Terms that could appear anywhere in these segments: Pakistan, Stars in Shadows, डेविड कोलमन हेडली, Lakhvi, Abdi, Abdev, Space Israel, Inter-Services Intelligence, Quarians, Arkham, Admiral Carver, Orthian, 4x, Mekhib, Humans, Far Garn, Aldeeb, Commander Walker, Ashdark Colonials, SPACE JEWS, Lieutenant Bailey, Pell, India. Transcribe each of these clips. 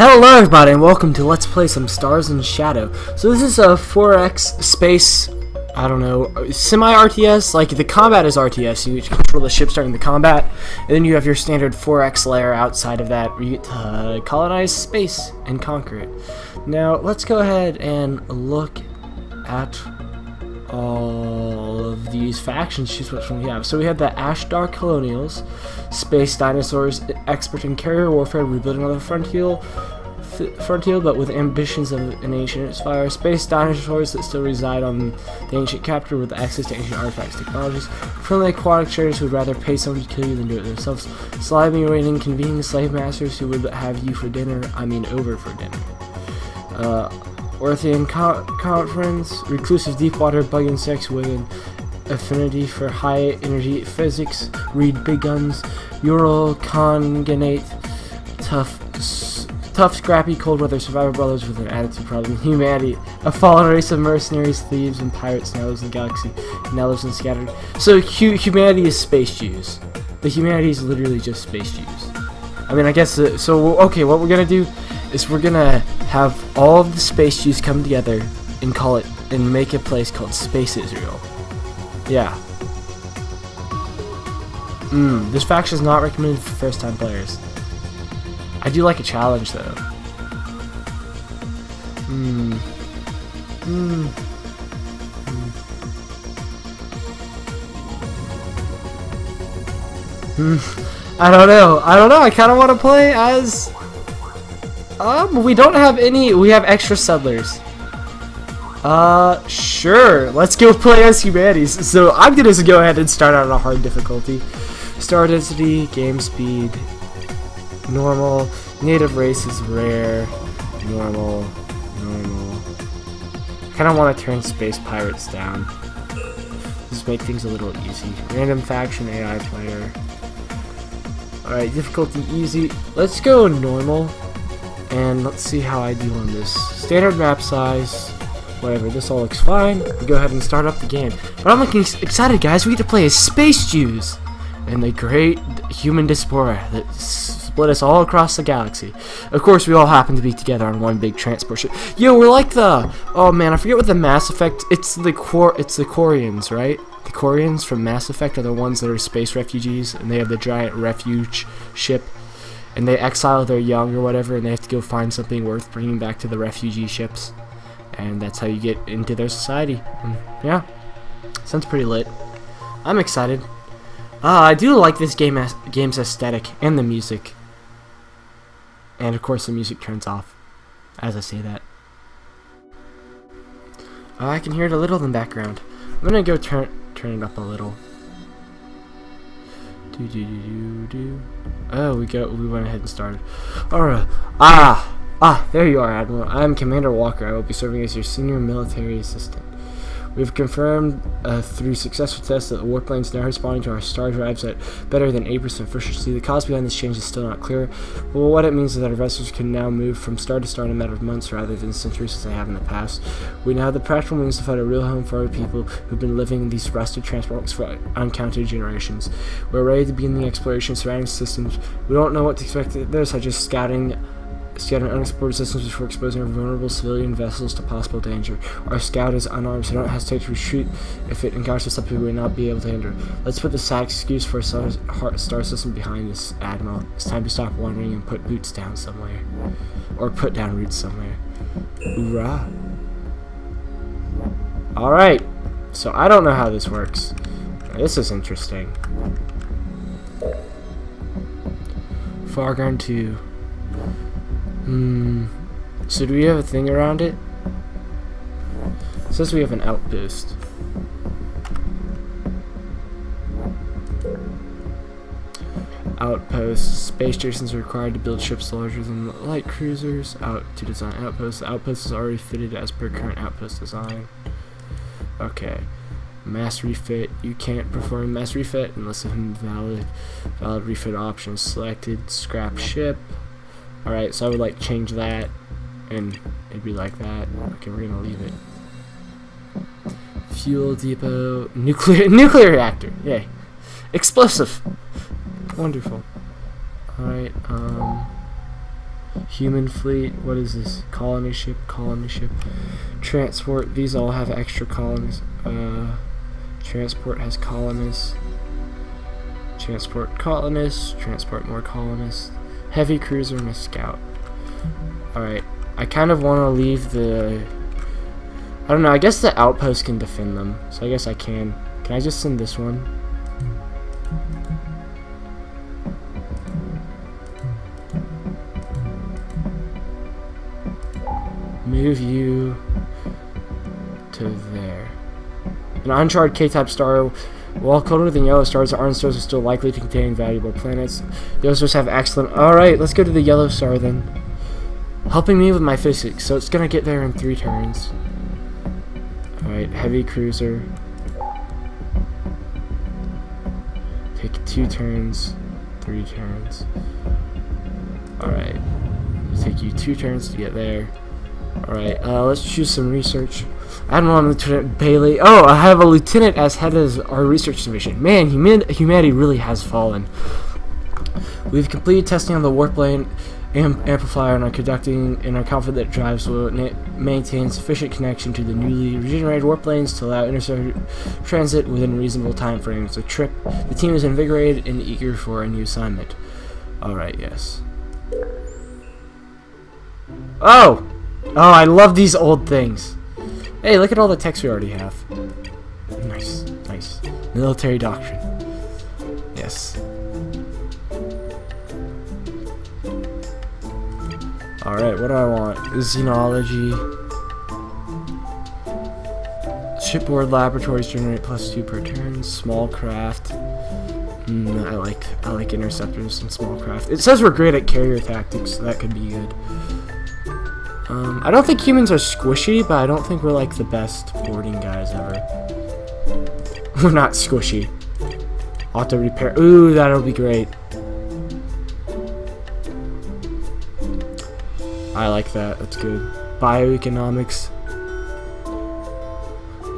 Hello everybody and welcome to Let's Play some Stars in Shadow. So this is a 4X space, I don't know, semi-RTS, like the combat is RTS, you control the ship starting the combat, and then you have your standard 4X layer outside of that where you get to colonize space and conquer it. Now let's go ahead and look at all of these factions, choose which one we have. So we have the Ashdark Colonials, Space Dinosaurs, expert in carrier warfare, rebuilding on the frontier, but with ambitions of an ancient fire. Space Dinosaurs that still reside on the ancient capital with access to ancient artifacts, technologies. Friendly aquatic traders who would rather pay someone to kill you than do it themselves. Slimy raiding, convening slave masters who would have you for dinner, I mean over for dinner. Orthian conference, reclusive deepwater, bug insects with an affinity for high energy physics, read big guns, Ural, congenate, tough scrappy cold weather survivor brothers with an attitude problem, humanity, a fallen race of mercenaries, thieves, and pirates now lives in the galaxy, now lives in scattered. So humanity is space Jews. The humanity is literally just space Jews. I mean, I guess, so, okay, what we're gonna do is we're gonna have all of the space Jews come together and call it, and make a place called Space Israel. Yeah. This faction is not recommended for first-time players. I do like a challenge, though. I don't know, I kinda wanna play as... we don't have any, we have extra settlers. Sure, let's go play as humanities. So I'm gonna just go ahead and start out on a hard difficulty. Star density, game speed, normal, native race is rare, normal. I kinda wanna turn space pirates down. Just make things a little easy. Random faction, AI player. Alright, difficulty easy. Let's go normal. And let's see how I do on this. Standard map size, whatever, this all looks fine. We go ahead and start up the game. But I'm looking excited, guys. We get to play as Space Jews and the great human diaspora that split us all across the galaxy. Of course, we all happen to be together on one big transport ship. Yo, we're like the, oh man, I forget what the Mass Effect, it's the Quarians, right? The Quarians from Mass Effect are the ones that are space refugees, and they have the giant refuge ship. And they exile their young or whatever, and they have to go find something worth bringing back to the refugee ships, and that's how you get into their society. And yeah, sounds pretty lit. I'm excited. I do like this game's aesthetic and the music, and of course the music turns off as I say that. I can hear it a little in the background. I'm gonna go turn it up a little. Oh, we went ahead and started. Alright. There you are, Admiral. I'm Commander Walker. I will be serving as your senior military assistant. We've confirmed through successful tests that the warplane is now responding to our star drives at better than 8% efficiency. The cause behind this change is still not clear, but what it means is that our vessels can now move from star to star in a matter of months rather than centuries as they have in the past. We now have the practical means to find a real home for our people who've been living in these rusted transports for uncounted generations. We're ready to begin the exploration of surrounding systems. We don't know what to expect of this, such as scouting unexplored systems before exposing our vulnerable civilian vessels to possible danger. Our scout is unarmed, so don't hesitate to retreat if it encounters something we will not be able to handle. Let's put the sad excuse for a star system behind us, Admiral. It's time to stop wandering and put boots down somewhere. Or put down roots somewhere. Hoorah. Alright, so I don't know how this works. Now, this is interesting. Far Garn 2. So do we have a thing around it? It says we have an outpost. Outposts. Space stations are required to build ships larger than light cruisers. Out to design outposts. The outpost is already fitted as per current outpost design. Okay. Mass refit. You can't perform mass refit unless you have valid refit options selected. Scrap ship. Alright, so I would like change that, and it'd be like that. Okay, we're gonna leave it. Fuel depot, nuclear reactor. Yay, explosive. Wonderful. Alright, Human fleet, what is this? Colony ship, transport, these all have extra colonies. Transport has colonists, transport colonists, transport more colonists, heavy cruiser and a scout. Alright, I kind of want to leave the, I don't know, I guess the outpost can defend them, so I guess I can. Can I just send this one? Move you to there. An uncharted K-type star, while colder than yellow stars, the orange stars are still likely to contain valuable planets. Yellow stars have excellent. Alright, let's go to the yellow star then. Helping me with my physics, so it's gonna get there in 3 turns. Alright, heavy cruiser. Take 2 turns, 3 turns. Alright, it'll take you 2 turns to get there. Alright, let's choose some research. Admiral and Lieutenant Bailey. Oh, I have a lieutenant as head of our research division. Man, humanity really has fallen. We've completed testing on the warp lane amplifier and are conducting and are confident that drives will maintain sufficient connection to the newly regenerated warp lanes to allow interstellar transit within reasonable time frames. The trip, the team is invigorated and eager for a new assignment. Alright, yes. Oh! Oh, I love these old things. Hey, look at all the text we already have. Nice, nice. Military doctrine. Yes. Alright, what do I want? Xenology. Shipboard laboratories generate +2 per turn. Small craft. I like interceptors and small craft. It says we're great at carrier tactics, so that could be good. I don't think humans are squishy, but I don't think we're like the best boarding guys ever. We're not squishy. Auto repair. Ooh, that'll be great. I like that. That's good. Bioeconomics.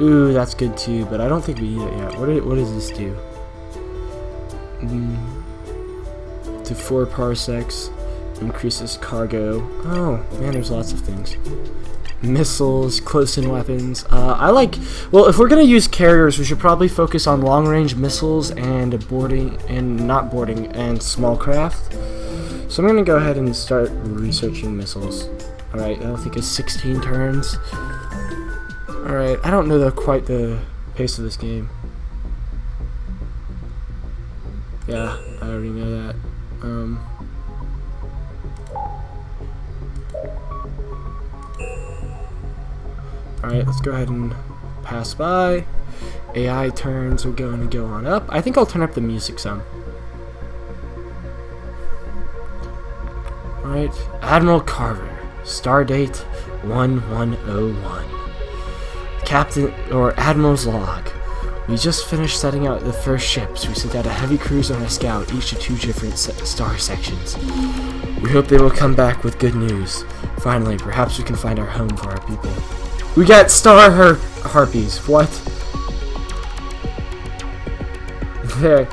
Ooh, that's good too, but I don't think we need it yet. What does this do? To 4 parsecs. Increases cargo. Oh, man, there's lots of things. Missiles, close-in weapons. I like... Well, if we're going to use carriers, we should probably focus on long-range missiles and boarding... and not boarding, and small craft. So I'm going to go ahead and start researching missiles. Alright, that'll take us 16 turns. Alright, I don't know quite the pace of this game. Yeah, I already know that. Alright, let's go ahead and pass by. AI turns are going to go on up. I think I'll turn up the music some. Alright, Admiral Carver, Stardate 1101. Captain, or Admiral's log. We just finished setting out the first ships. We sent out a heavy cruiser and a scout, each to 2 different star sections. We hope they will come back with good news. Finally, perhaps we can find our home for our people. We got star harpies. What? There.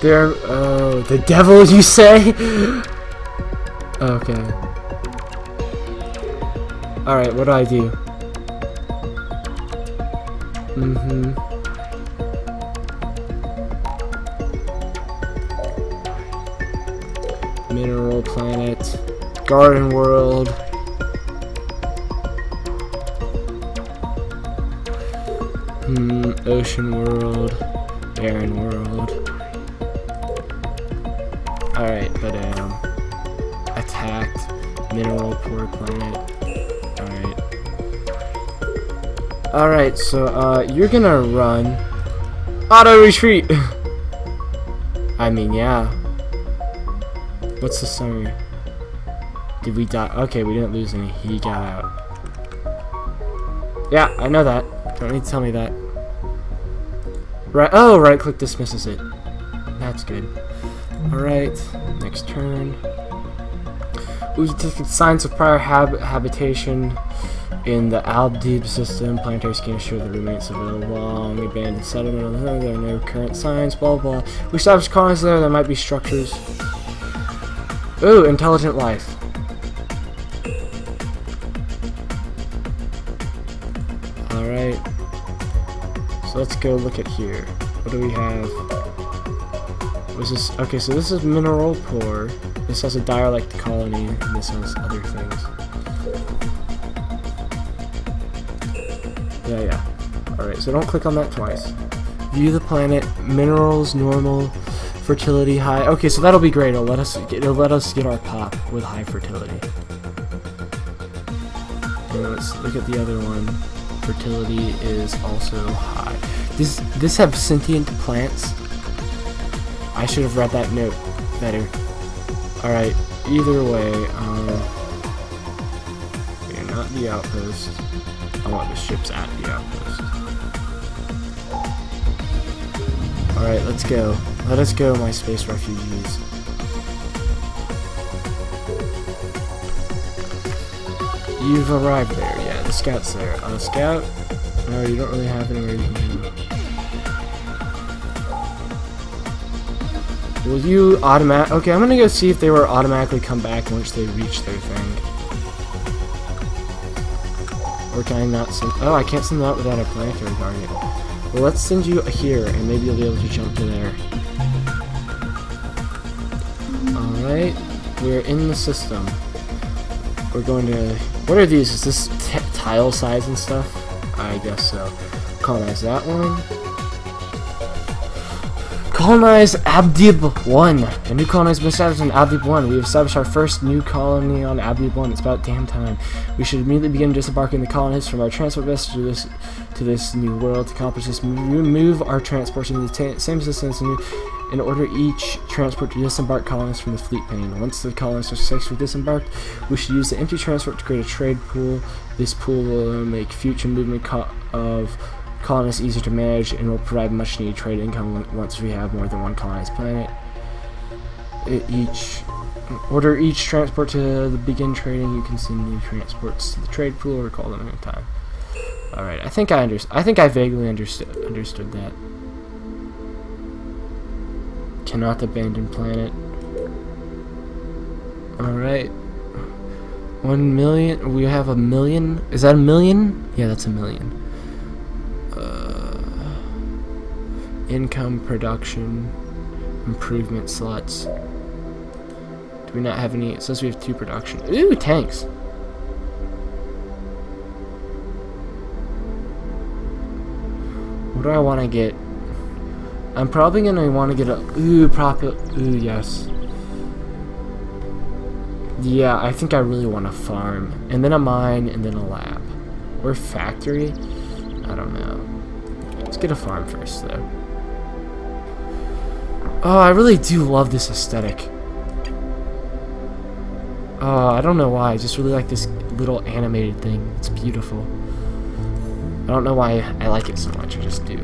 There. Oh, the devil, you say? Okay. All right. What do I do? Mineral planet, garden world. Ocean world, barren world. All right, but attacked mineral poor planet. Alright, so, you're gonna run. Auto retreat! I mean, yeah. What's the summary? Did we die? Okay, we didn't lose any. He got out. Yeah, I know that. Don't need to tell me that. Right. Oh, right click dismisses it. That's good. Alright, next turn. We detected signs of prior habitation in the Aldeeb system. Planetary scans show the remains of a long abandoned settlement on the planet. There are no current signs, blah blah blah. We established colonies there. There might be structures. Ooh, intelligent life. Alright. So let's go look at here. What do we have? What's this? Okay, so this is mineral core. This has a dialect colony, and this has other things. Yeah, yeah. Alright, so don't click on that twice. View the planet. Minerals, normal. Fertility, high. Okay, so that'll be great. It'll let us get our pop with high fertility. And let's look at the other one. Fertility is also high. This have sentient plants? I should have read that note better. Alright, either way, you're not the outpost. I want the ships at the outpost. Alright, let's go. Let us go, my space refugees. You've arrived there, yeah, the scout's there. On a scout? No, you don't really have anywhere you can go. Will you okay, I'm gonna go see if they were automatically come back once they reach their thing. Or can I not send... Oh, I can't send them out without a planetary target. Well, let's send you here, and maybe you'll be able to jump to there. Alright, we're in the system. We're going to... What are these? Is this tile size and stuff? I guess so. Colonize that one. Colonize Abdeeb 1! A new colony has been established on Abdeeb 1. We have established our first new colony on Abdeeb 1. It's about damn time. We should immediately begin disembarking the colonists from our transport vessels to this new world. To accomplish this, remove our transports into the same distance and order each transport to disembark colonists from the fleet plane. Once the colonists are successfully disembarked, we should use the empty transport to create a trade pool. This pool will make future movement of colonists easier to manage and will provide much needed trade income once we have more than one colonized planet. Order each transport to begin trading. You can send new transports to the trade pool or call them at any time. Alright, I think I vaguely understood that. Cannot abandon planet. Alright. 1 million, we have a million. Is that a million? Yeah, that's a million. Income, production, improvement slots. Do we not have any? It says we have 2 production. Ooh, tanks. What do I want to get? I'm probably going to want to get a... Ooh, ooh, yes. Yeah, I think I really want to farm. And then a mine, and then a lab. Or factory? I don't know. Let's get a farm first, though. Oh, I really do love this aesthetic. Oh, I don't know why. I just really like this little animated thing. It's beautiful. I don't know why I like it so much. I just do.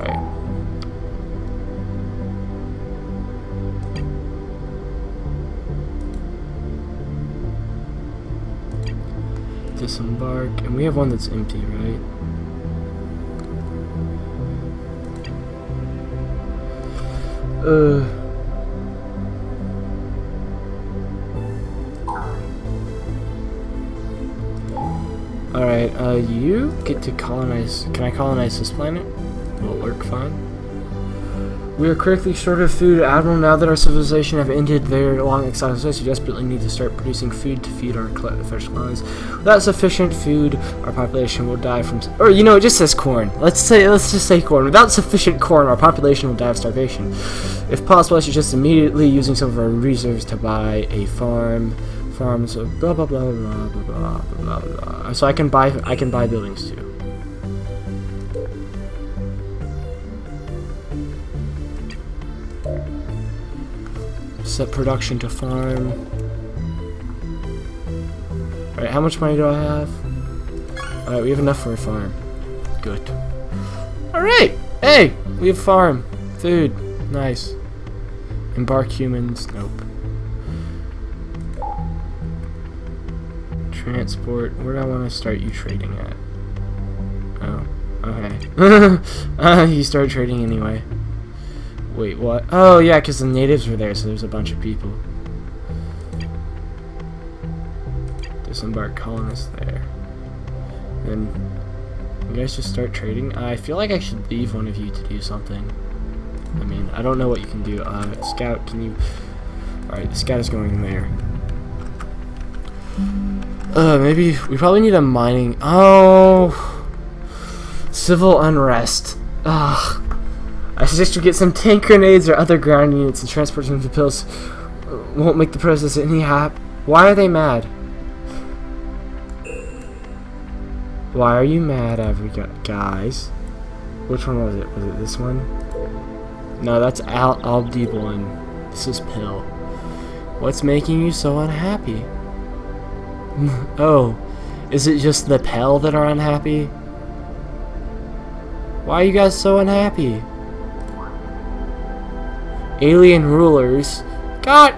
Alright. Disembark. And we have one that's empty, right? Alright, you get to colonize. Can I colonize this planet? Will it work fine? We are critically short of food, Admiral. Now that our civilization have ended their long exile, we desperately need to start producing food to feed our fresh colonies. Without sufficient food, our population will die from... Or, you know, it just says corn. Let's just say corn. Without sufficient corn, our population will die of starvation. If possible, I should just immediately using some of our reserves to buy a farm. Farms of blah blah blah blah blah blah blah blah. So I can buy buildings too. Set production to farm. Alright, how much money do I have? Alright, we have enough for a farm. Good. Alright! Hey! We have farm. Food. Nice. Embark humans. Nope. transport. Where do I want to start you trading at? Oh, okay. You started trading anyway. Wait, what? Oh, yeah, because the natives were there, so there's a bunch of people. Disembark colonists there. Then, you guys just start trading? I feel like I should leave one of you to do something. I mean, I don't know what you can do. Scout, can you... Alright, the scout is going there. Maybe... We probably need a mining... Oh! Civil unrest. Ugh. I suggest you get some tank grenades or other ground units and transport them to pills. Won't make the process any hap. Why are they mad? Why are you mad, guys? Which one was it? Was it this one? No, that's Aldeeb one. This is Pell. What's making you so unhappy? Oh, is it just the Pell that are unhappy? Why are you guys so unhappy? Alien rulers got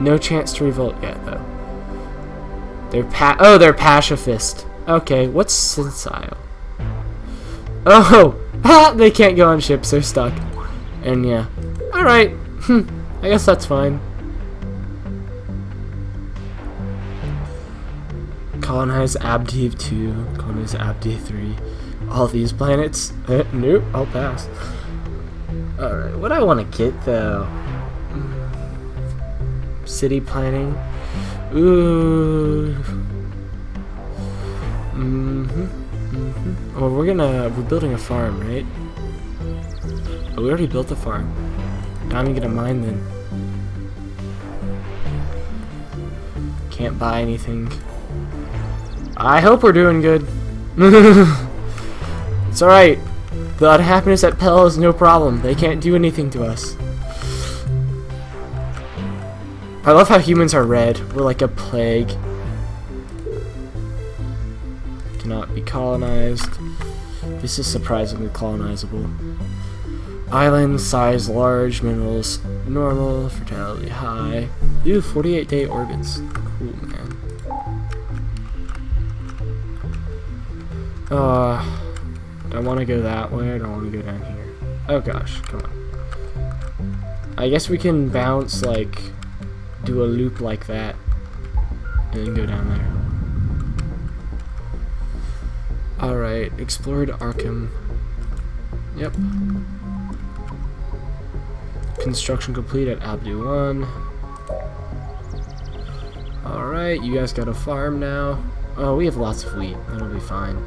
no chance to revolt yet though. They're pacifist. Okay, what's sensile? Oh, ha! They can't go on ships. They're stuck. And yeah, all right. I guess that's fine. Colonize Abdev 2. Colonize Abdev 3. All these planets? Nope. I'll pass. Alright, what I want to get though? City planning. Ooh. Well, we're building a farm, right? Oh, we already built the farm. Time to get a mine then. Can't buy anything. I hope we're doing good. It's alright. The unhappiness at Pell is no problem. They can't do anything to us. I love how humans are red. We're like a plague. Cannot be colonized. This is surprisingly colonizable. Island size large, minerals normal, fertility high. Ooh, 48-day orbits. Cool, man. I want to go that way, I don't want to go down here. Oh gosh, come on. I guess we can bounce, like, do a loop like that, and then go down there. Alright, explored Arkham. Yep. Construction complete at Abdi 1. Alright, you guys got a farm now. Oh, we have lots of wheat, that'll be fine.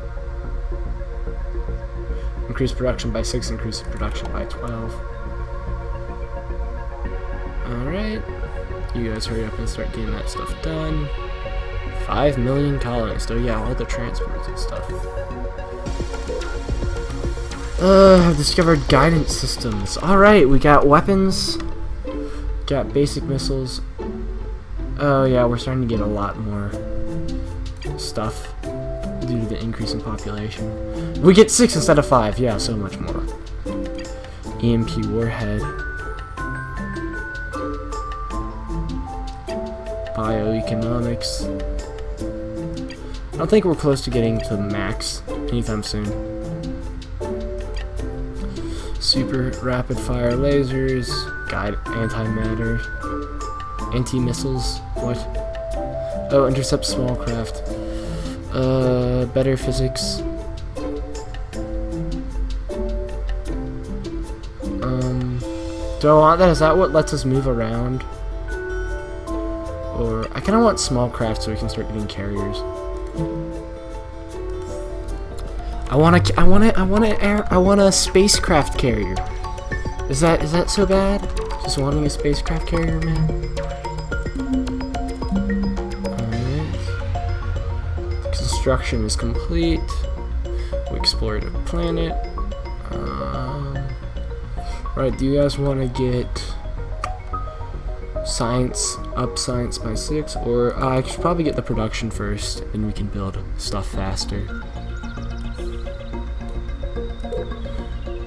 Increase production by 6, increase production by 12. Alright. You guys hurry up and start getting that stuff done. 5 million colonists. Oh yeah, all the transports and stuff. I've discovered guidance systems. Alright, we got weapons. Got basic missiles. Oh yeah, we're starting to get a lot more stuff due to the increase in population. We get 6 instead of 5, yeah, so much more. EMP warhead. Bioeconomics. I don't think we're close to getting to max anytime soon. Super rapid fire lasers, guide antimatter, anti-missiles, what? Oh, intercept small craft. Better physics. Do I want that? Is that what lets us move around? Or, I kinda want small craft so we can start getting carriers. I want a spacecraft carrier. Is that so bad? Just wanting a spacecraft carrier, man? Construction is complete. We explored a planet. Right, do you guys want to get science up, science by 6? Or I should probably get the production first, and we can build stuff faster.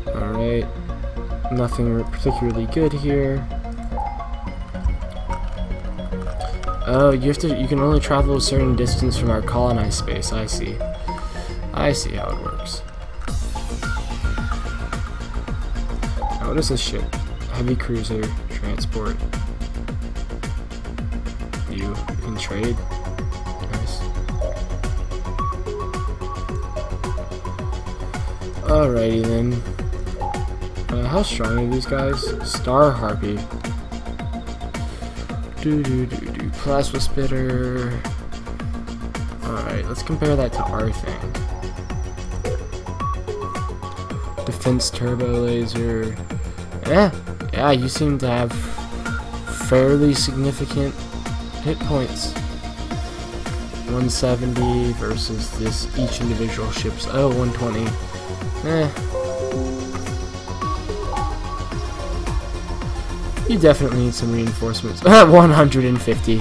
Alright, nothing particularly good here. Oh, you can only travel a certain distance from our colonized space. I see. I see how it works. Now, what is this ship? Heavy cruiser, transport. You can trade. Nice. Alrighty then. How strong are these guys? Star Harpy. Do. Plasma Spitter. Alright, let's compare that to our thing. Defense Turbo Laser. Yeah, you seem to have fairly significant hit points. 170 versus this each individual ship's 120. You definitely need some reinforcements. 150.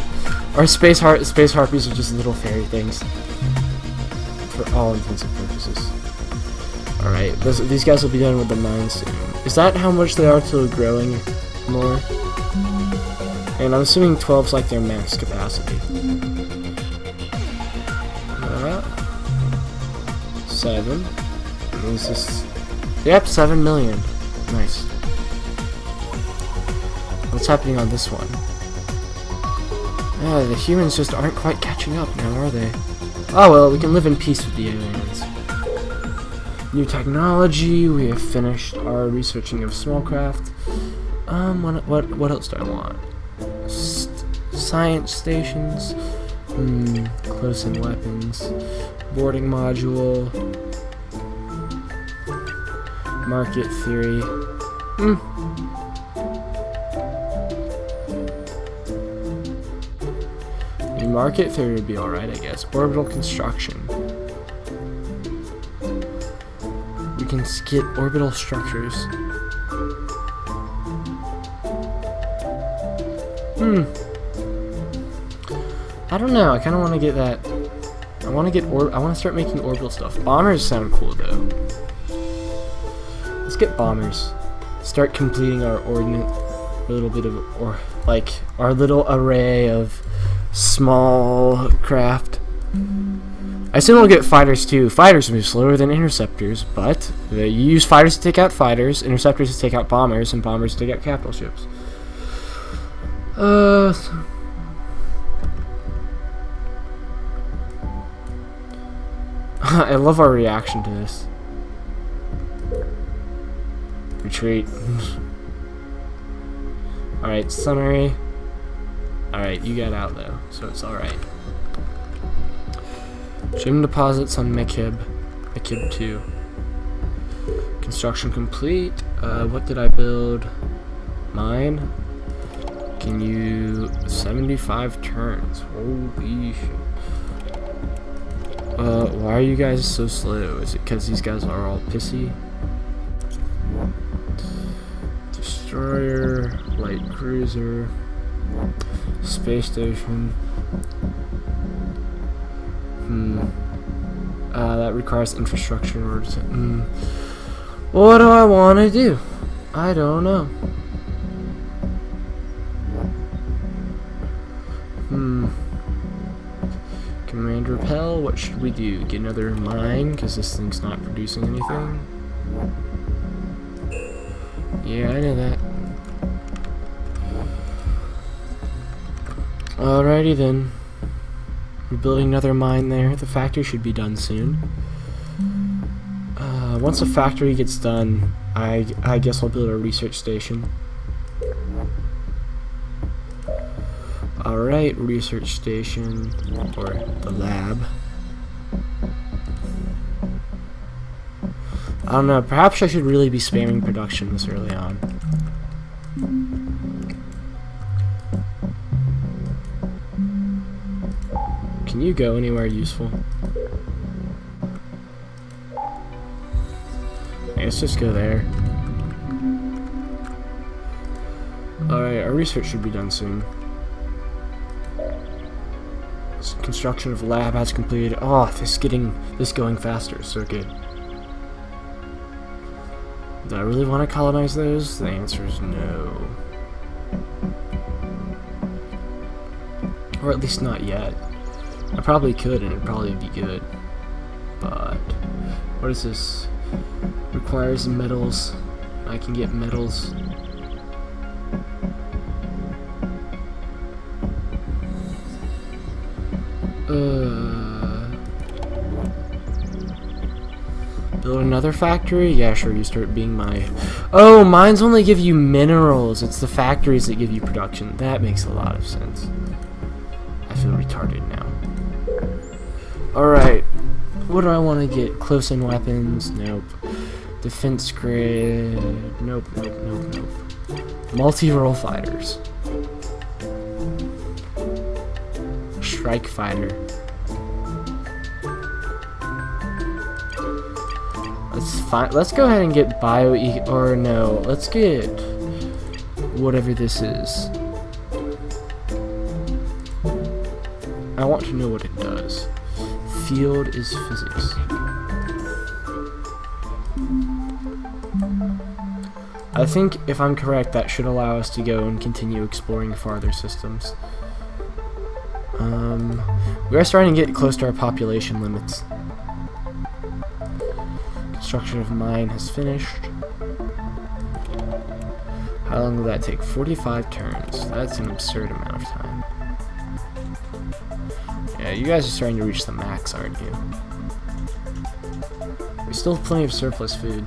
Our space harpies are just little fairy things for all intents and purposes. All right, these guys will be done with the mine soon. Is that how much they are to growing more? And I'm assuming 12's like their max capacity. Seven. Yep, 7 million. Nice. What's happening on this one? The humans just aren't quite catching up now, are they? Oh well, we can live in peace with the aliens. New technology. We have finished our researching of small craft. What else do I want? Science stations, close-in weapons, boarding module, market theory. Market theory would be alright, I guess. Orbital construction. We can skip orbital structures. I don't know. I kind of want to get that. I want to start making orbital stuff. Bombers sound cool though. Let's get bombers. Start completing our our little array of small craft. I assume we'll get fighters too. Fighters move slower than interceptors, but you use fighters to take out fighters, interceptors to take out bombers, and bombers to take out capital ships. I love our reaction to this. Retreat. Alright, summary. Alright, you got out though, so it's alright. Gym deposits on Mekhib. Mekhib 2. Construction complete. What did I build? Mine. Can you... 75 turns. Holy shit. Why are you guys so slow? Is it because these guys are all pissy? Destroyer. Light cruiser. Space station. That requires infrastructure in order to... What do I want to do? I don't know. Commander Pell, what should we do? Get another mine, because this thing's not producing anything. Yeah, I know that. Alrighty then. We're building another mine there. The factory should be done soon. Once the factory gets done, I guess I'll build a research station. Alright, research station, or the lab. I don't know, perhaps I should really be spamming production this early on. Can you go anywhere useful? Hey, let's just go there. Alright, our research should be done soon. Construction of lab has completed. Oh, this going faster, so good. Do I really want to colonize those? The answer is no. Or at least not yet. I probably could and it'd probably be good. But what is this? Requires metals. I can get metals. Build another factory? Yeah, sure, you start being my... Oh, mines only give you minerals. It's the factories that give you production. That makes a lot of sense. I feel retarded now. Alright. What do I want to get? Close-in weapons? Nope. Defense grid? Nope, nope, nope, nope. Multi-role fighters. Strike fighter. Let's go ahead and get let's get whatever this is. I want to know what it does. Field is physics. I think, if I'm correct, that should allow us to go and continue exploring farther systems. We are starting to get close to our population limits. Construction of mine has finished. How long will that take? 45 turns. That's an absurd amount of time. Yeah, you guys are starting to reach the max, aren't you? We still have plenty of surplus food.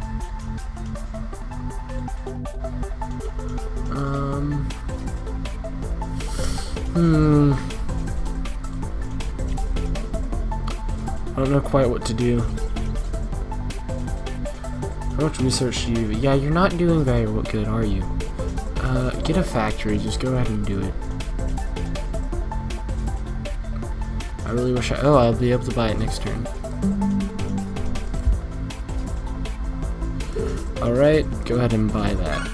I don't know quite what to do. How much research do you... Yeah, you're not doing very good, are you? Get a factory. Just go ahead and do it. I really wish I... Oh, I'll be able to buy it next turn. Alright, go ahead and buy that.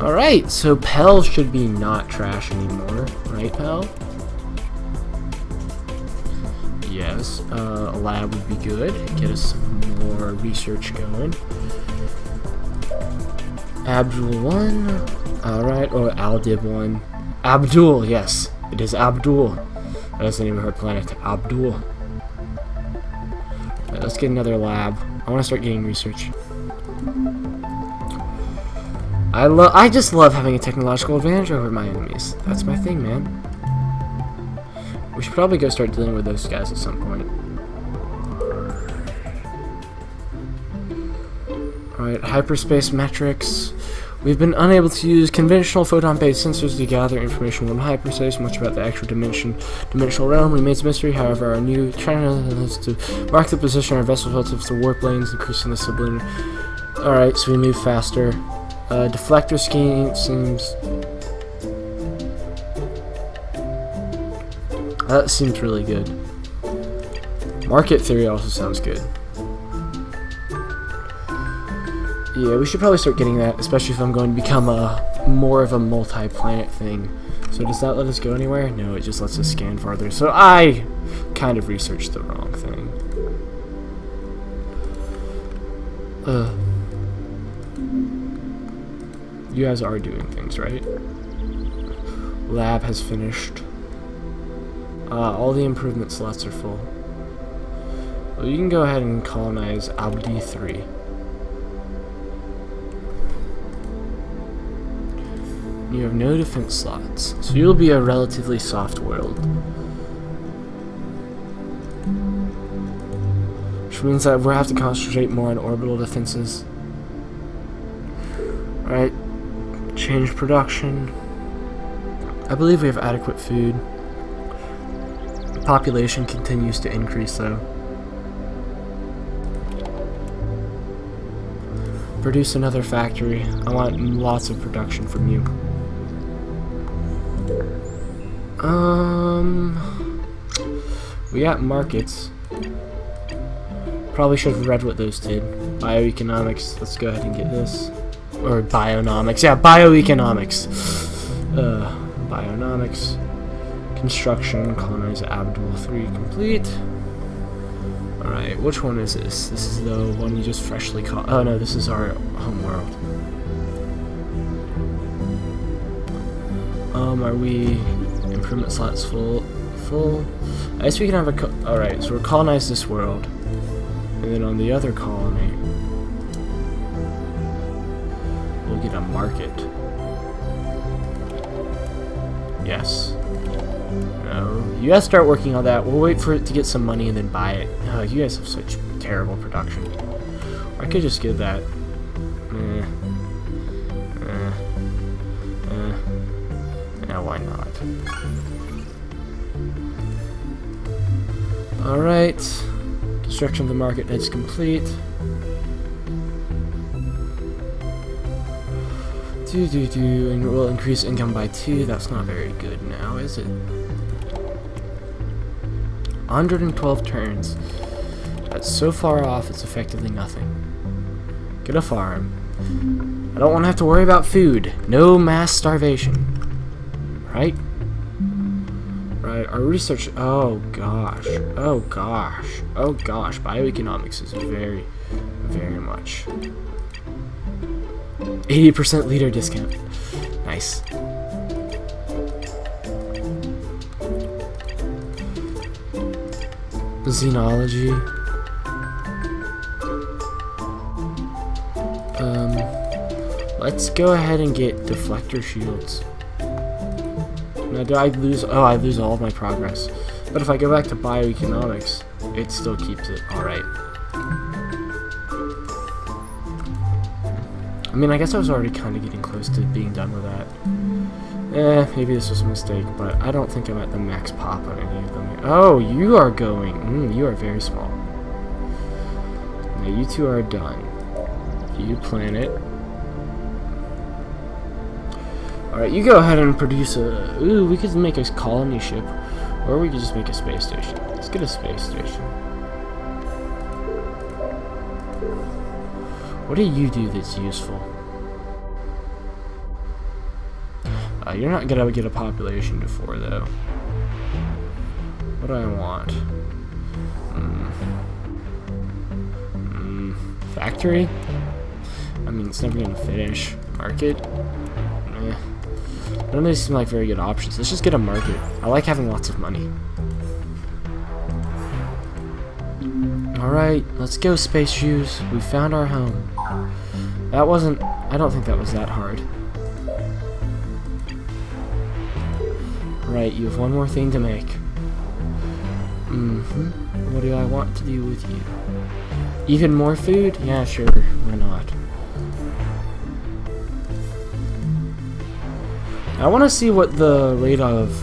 Alright, so Pell should be not trash anymore. Right, Pell? Yes, a lab would be good. Get us some more research going. Abdul 1. Alright, or Aldeeb 1. Abdul, yes. It is Abdul. That is the name of her planet. Abdul. Right, let's get another lab. I want to start getting research. I just love having a technological advantage over my enemies. That's my thing, man. We should probably go start dealing with those guys at some point. Alright, hyperspace metrics. We've been unable to use conventional photon-based sensors to gather information from hyperspace, much about the actual dimensional realm remains mystery. However, our new trend is to mark the position of our vessels relative to warp lanes, increasing the sublinear. Alright, so we move faster. Deflector scheme seems... That seems really good. Market theory also sounds good. Yeah, we should probably start getting that, especially if I'm going to become a more of a multi-planet thing. So does that let us go anywhere? No, it just lets us scan farther. So I kind of researched the wrong thing. You guys are doing things, right? Lab has finished. All the improvement slots are full. Well, you can go ahead and colonize Abdi 3. You have no defense slots, so you'll be a relatively soft world. Which means that we'll have to concentrate more on orbital defenses. Alright, change production. I believe we have adequate food. Population continues to increase though. Produce another factory. I want lots of production from you. We got markets. Probably should have read what those did. Bioeconomics, let's go ahead and get this. Or bionomics, yeah, bioeconomics. Bionomics. Construction, colonize Abdul 3 complete. Alright, which one is this? This is the one you just freshly caught. Oh no, this is our home world. Are we improvement slots full? I guess we can have a alright, so we'll colonize this world. And then on the other colony, we'll get a market. Yes. No. You guys start working on that. We'll wait for it to get some money and then buy it. Oh, you guys have such terrible production. Or I could just get that. Now why not? Alright. Destruction of the market is complete. And we'll increase income by 2. That's not very good now, is it? 112 turns. That's so far off, it's effectively nothing. Get a farm. I don't want to have to worry about food. No mass starvation. Right? Right, our research... Oh, gosh. Oh, gosh. Oh, gosh. Bioeconomics is very, very much... 80% leader discount. Nice. Xenology. Let's go ahead and get deflector shields. Now do I lose... Oh, I lose all of my progress. But if I go back to bioeconomics, it still keeps it. Alright. I mean, I guess I was already kind of getting close to being done with that. Maybe this was a mistake, but I don't think I'm at the max pop on any of them. Oh, you are going. You are very small. Now, you two are done. You planet. Alright, you go ahead and produce a... Ooh, we could make a colony ship, or we could just make a space station. Let's get a space station. What do you do that's useful? You're not gonna get a population before, though. What do I want? Factory? I mean, it's never gonna finish. Market? None of these seem like very good options. Let's just get a market. I like having lots of money. Alright, let's go, Space Jews. We found our home. That wasn't... I don't think that was that hard. Right, you have one more thing to make. What do I want to do with you? Even more food? Yeah, sure. Why not? I want to see what the rate of...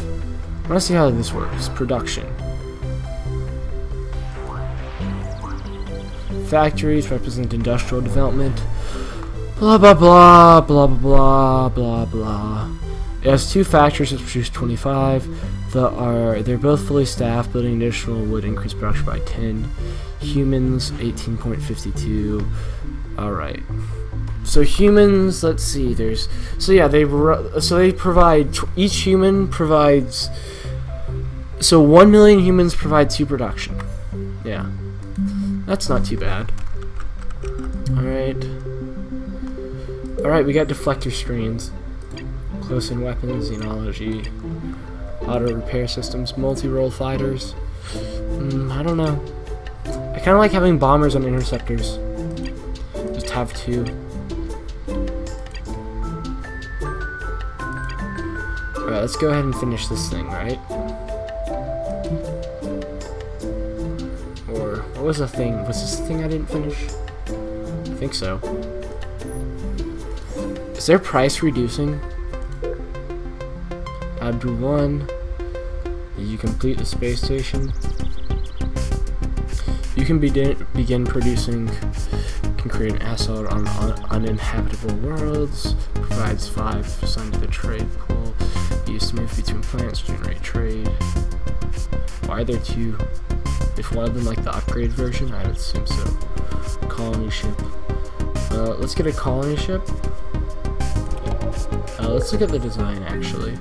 I want to see how this works. Production. Factories represent industrial development. Blah blah blah blah blah blah blah. It has 2 factories that produce 25. They're both fully staffed. Building additional would increase production by 10. Humans 18.52. All right. So humans, let's see. There's so yeah they provide each human provides. So 1 million humans provide 2 production. Yeah. That's not too bad. Alright. Alright, we got deflector screens. Close-in weapons, xenology, auto repair systems, multi-role fighters. I don't know. I kind of like having bombers on interceptors. Just have 2. Alright, let's go ahead and finish this thing, right? What was the thing? Was this the thing I didn't finish? I think so. Is their price reducing? Abdu 1. Did you complete the space station? You can begin producing. Can create an assault on uninhabitable worlds. Provides 5 sun to the trade pool. Used to move between planets to generate trade. Why are there 2? If one of them like the upgrade version, I would assume so. Colony ship. Let's get a colony ship. Let's look at the design actually.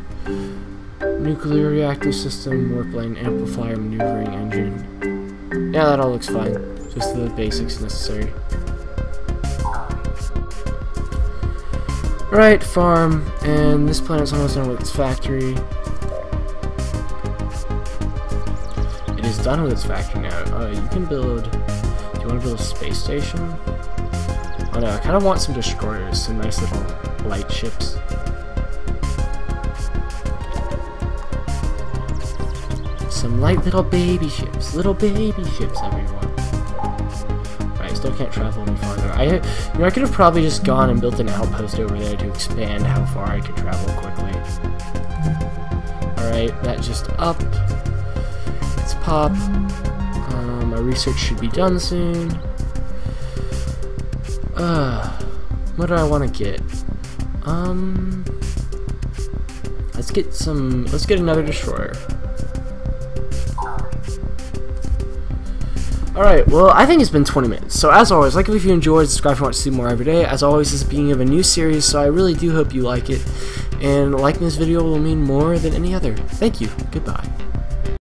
Nuclear reactor system, warp lane, amplifier, maneuvering engine. Yeah, that all looks fine. Just the basics necessary. Right, farm, and this planet's almost done with its factory. It is done with its factory now. You can build... Do you want to build a space station? Oh no, I kind of want some destroyers, some nice little light ships. Some light little baby ships, everyone. Right, still can't travel any farther. I could have probably just gone and built an outpost over there to expand how far I could travel quickly. Alright, that just upped. It's pop. My research should be done soon. What do I want to get? Let's get another destroyer. Alright, well, I think it's been 20 minutes. So, as always, like if you enjoyed, subscribe if you want to see more every day. As always, this is the beginning of a new series, so I really do hope you like it. And liking this video will mean more than any other. Thank you. Goodbye.